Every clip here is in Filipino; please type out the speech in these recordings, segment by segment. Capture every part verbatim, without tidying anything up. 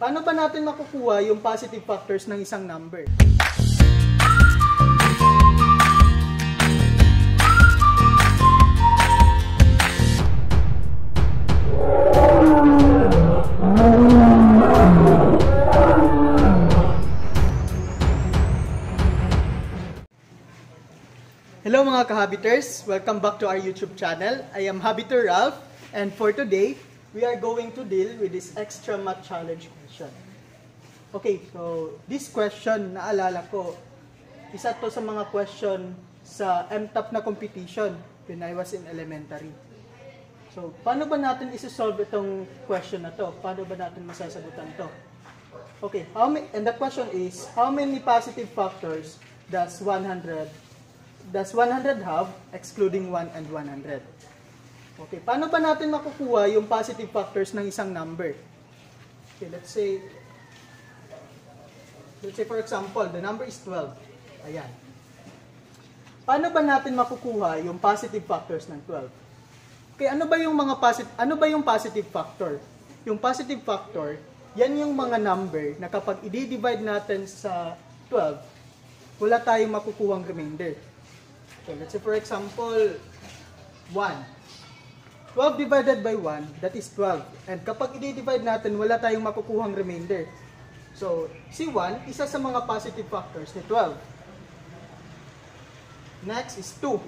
Paano ba natin makukuha yung positive factors ng isang number? Hello mga ka-Hobbiters! Welcome back to our YouTube channel. I am Hobbiter Ralph, and for today, we are going to deal with this extra math challenge question. Okay, so this question, naalala ko, isa to sa mga question sa M TAP na competition when I was in elementary. So, paano ba natin isi-solve itong question na to? Paano ba natin masasagutan ito? Okay, how many, and the question is, how many positive factors does one hundred, does one hundred have, excluding one and one hundred? Okay, paano pa natin makukuha yung positive factors ng isang number? Okay, let's say, let's say for example, the number is twelve. Ayan. Paano ba natin makukuha yung positive factors ng twelve? Okay, ano ba yung mga positive, ano ba yung positive factor? Yung positive factor, yan yung mga number na kapag i-divide natin sa twelve, wala tayong makukuhang remainder. So, let's say for example, one. twelve divided by one, that is twelve. And kapag i-divide natin, wala tayong makukuhang remainder. So, si one, isa sa mga positive factors ni twelve. Next is two.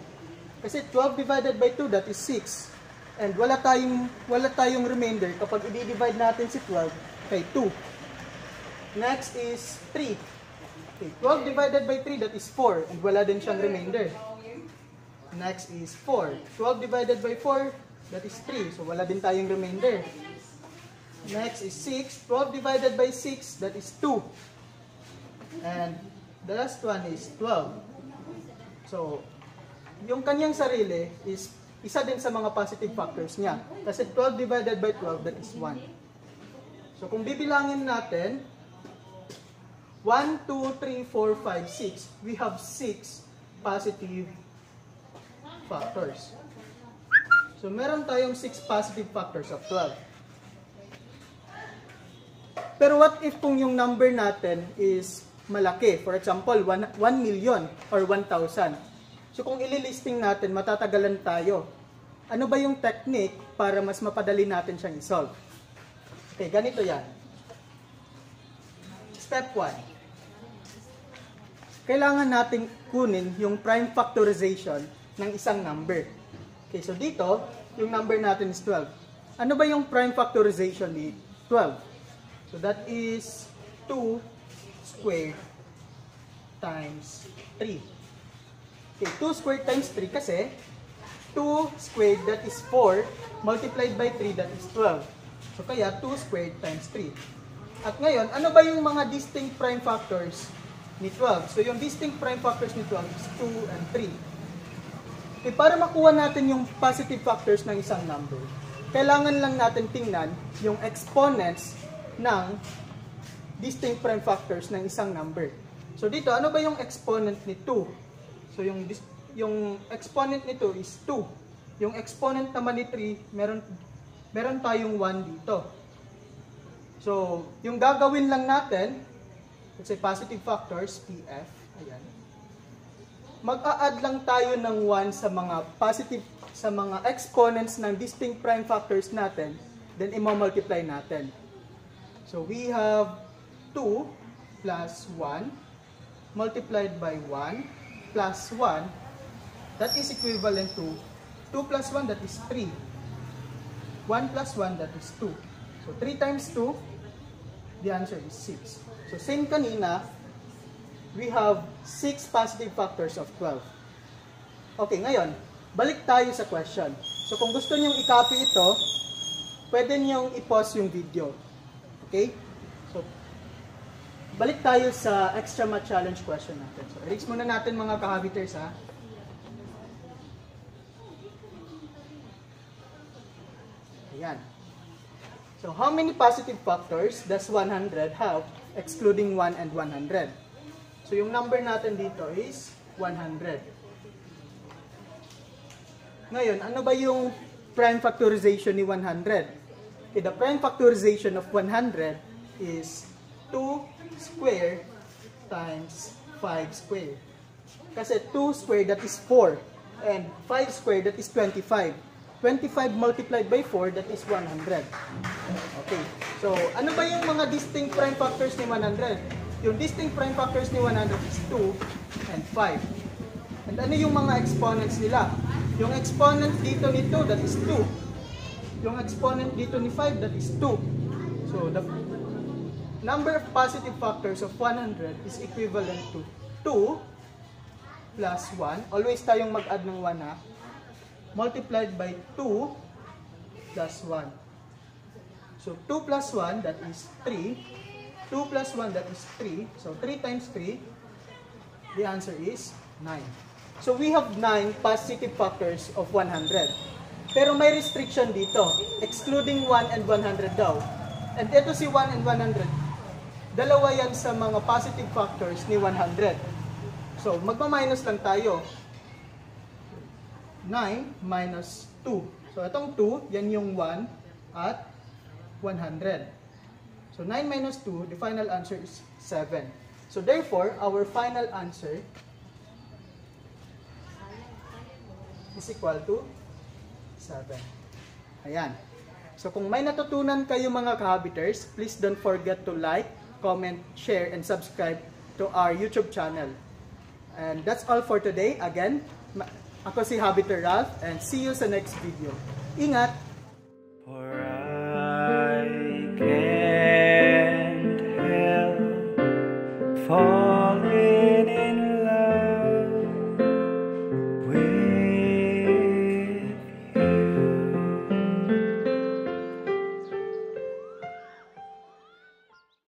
Kasi twelve divided by two, that is six. And wala tayong, wala tayong remainder kapag i-divide natin si twelve kay two. Next is three. Okay, twelve divided by three, that is four. And wala din siyang remainder. Next is four. twelve divided by four, that is three. So, wala din tayong remainder. Next is six. twelve divided by six, that is two. And the last one is twelve. So, yung kanyang sarili is isa din sa mga positive factors niya. Kasi twelve divided by twelve, that is one. So, kung bibilangin natin, one, two, three, four, five, six. We have six positive factors. So, meron tayong six positive factors of twelve. Pero what if kung yung number natin is malaki? For example, one million or one thousand. So, kung ililisting natin, matatagalan tayo. Ano ba yung technique para mas mapadali natin siyang isolve? Okay, ganito yan. Step one. Kailangan nating kunin yung prime factorization ng isang number. Okay, so dito, yung number natin is twelve. Ano ba yung prime factorization ni twelve? So that is two squared times three. Okay, two squared times three kasi two squared that is four multiplied by three that is twelve. So kaya two squared times three. At ngayon, ano ba yung mga distinct prime factors ni twelve? So yung distinct prime factors ni twelve is two and three. Okay, para makuha natin yung positive factors ng isang number, kailangan lang natin tingnan yung exponents ng distinct prime factors ng isang number. So dito, ano ba yung exponent ni two? So yung, yung exponent ni two is two. Yung exponent naman ni three, meron, meron tayong one dito. So yung gagawin lang natin, let's say positive factors, P F, ayan. Mag-a-add lang tayo ng one sa mga positive, sa mga exponents ng distinct prime factors natin, then i-multiply natin. So we have two plus one multiplied by one plus one that is equivalent to two plus one that is three, one plus one that is two. So three times two, the answer is six. So same kanina, we have six positive factors of twelve. Okay, ngayon, balik tayo sa question. So kung gusto niyong i-copy ito, pwede niyong i-pause yung video. Okay? So, balik tayo sa extra math challenge question natin. So, erase muna natin mga ka-hobbiters, ha? Ayan. So, how many positive factors does one hundred have, excluding one and one hundred? So, yung number natin dito is one hundred. Ngayon, ano ba yung prime factorization ni one hundred? Okay, the prime factorization of one hundred is two squared times five squared. Kasi two squared that is four and five squared that is twenty-five. twenty-five multiplied by four that is one hundred. Okay, so ano ba yung mga distinct prime factors ni one hundred? Yung distinct prime factors ni one hundred is two and five. And ano yung mga exponents nila? Yung exponent dito ni two that is two. Yung exponent dito ni five, that is two. So, the number of positive factors of one hundred is equivalent to two plus one. Always tayong mag-add ng one, ha? Multiplied by two plus one. So, two plus one, that is three. two plus one, that is three. So, three times three, the answer is nine. So, we have nine positive factors of one hundred. Pero may restriction dito, excluding one and one hundred daw. And ito si one and one hundred, dalawa yan sa mga positive factors ni one hundred. So, magpa-minus lang tayo. nine minus two. So, itong two, yan yung one at one hundred. So, nine minus two, the final answer is seven. So, therefore, our final answer is equal to seven. Ayan. So kung may natutunan kayo mga ka-hobbiters, please don't forget to like, comment, share, and subscribe to our YouTube channel. And that's all for today. Again, ako si Hobbiter Ralph, and see you sa next video. Ingat! For I can't help falling.